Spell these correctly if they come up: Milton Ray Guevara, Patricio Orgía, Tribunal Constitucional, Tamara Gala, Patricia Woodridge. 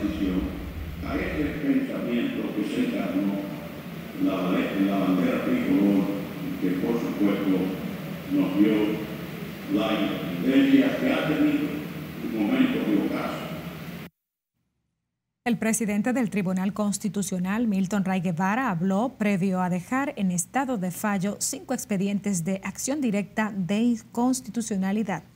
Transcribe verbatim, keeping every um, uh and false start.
decisión a ese pensamiento que se encarnó la, la bandera tricolor, que por supuesto nos dio la independencia que ha tenido un momento de ocaso. El presidente del Tribunal Constitucional, Milton Ray Guevara, habló previo a dejar en estado de fallo cinco expedientes de acción directa de inconstitucionalidad.